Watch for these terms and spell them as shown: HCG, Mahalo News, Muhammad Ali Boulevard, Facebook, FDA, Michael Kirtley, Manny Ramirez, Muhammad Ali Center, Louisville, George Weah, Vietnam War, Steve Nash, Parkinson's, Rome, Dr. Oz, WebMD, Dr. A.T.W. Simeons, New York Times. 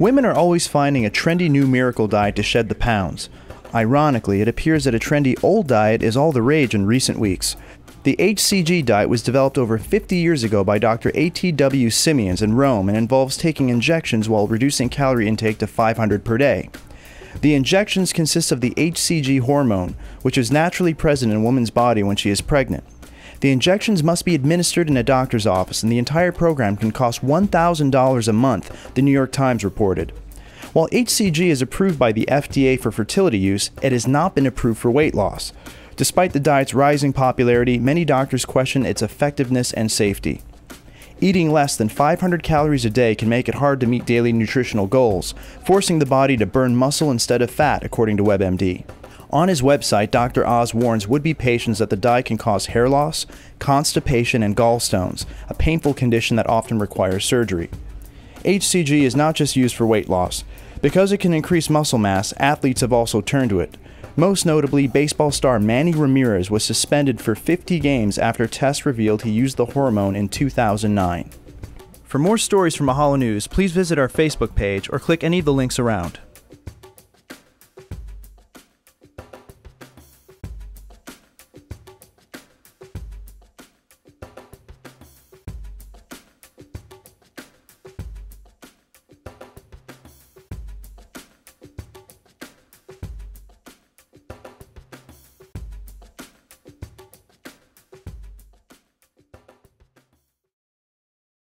Women are always finding a trendy new miracle diet to shed the pounds. Ironically, it appears that a trendy old diet is all the rage in recent weeks. The HCG diet was developed over 50 years ago by Dr. A.T.W. Simeons in Rome and involves taking injections while reducing calorie intake to 500 per day. The injections consist of the HCG hormone, which is naturally present in a woman's body when she is pregnant. The injections must be administered in a doctor's office, and the entire program can cost $1,000 a month, the New York Times reported. While HCG is approved by the FDA for fertility use, it has not been approved for weight loss. Despite the diet's rising popularity, many doctors question its effectiveness and safety. Eating less than 500 calories a day can make it hard to meet daily nutritional goals, forcing the body to burn muscle instead of fat, according to WebMD. On his website, Dr. Oz warns would-be patients that the diet can cause hair loss, constipation, and gallstones, a painful condition that often requires surgery. HCG is not just used for weight loss. Because it can increase muscle mass, athletes have also turned to it. Most notably, baseball star Manny Ramirez was suspended for 50 games after tests revealed he used the hormone in 2009. For more stories from Mahalo News, please visit our Facebook page or click any of the links around.